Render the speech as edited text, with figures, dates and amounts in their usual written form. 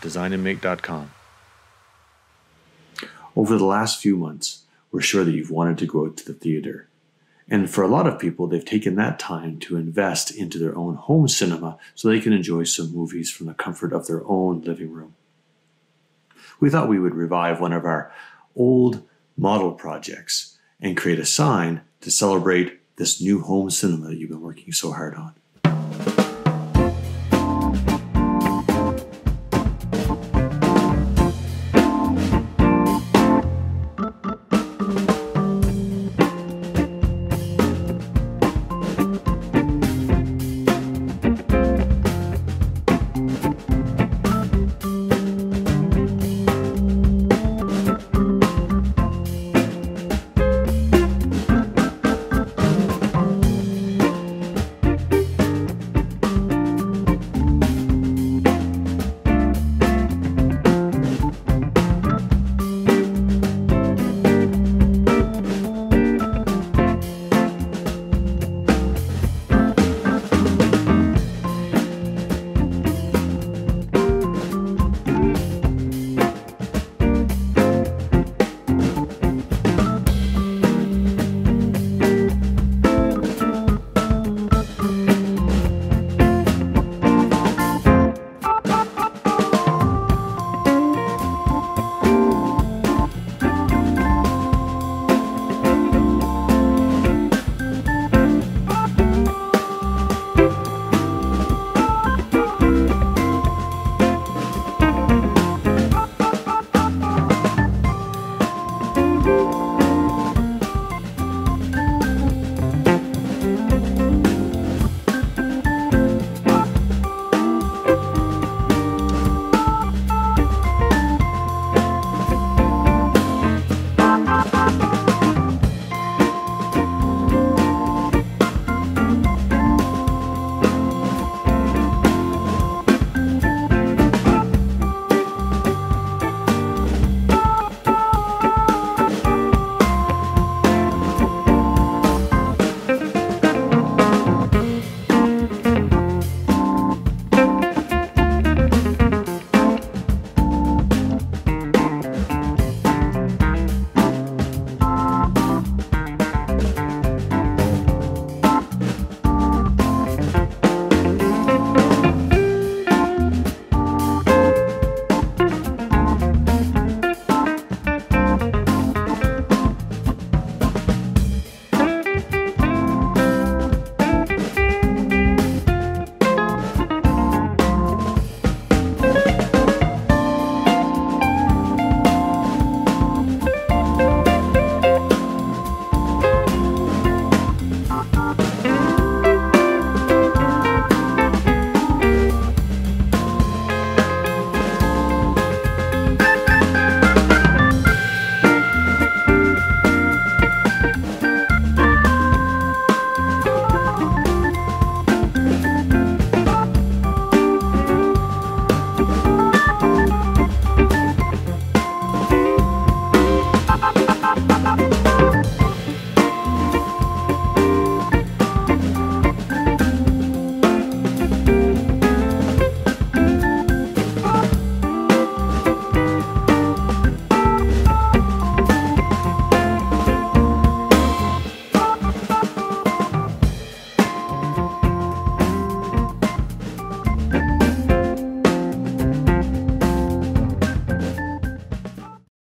designandmake.com. Over the last few months, we're sure that you've wanted to go to the theater. And for a lot of people, they've taken that time to invest into their own home cinema so they can enjoy some movies from the comfort of their own living room. We thought we would revive one of our old model projects and create a sign to celebrate this new home cinema that you've been working so hard on.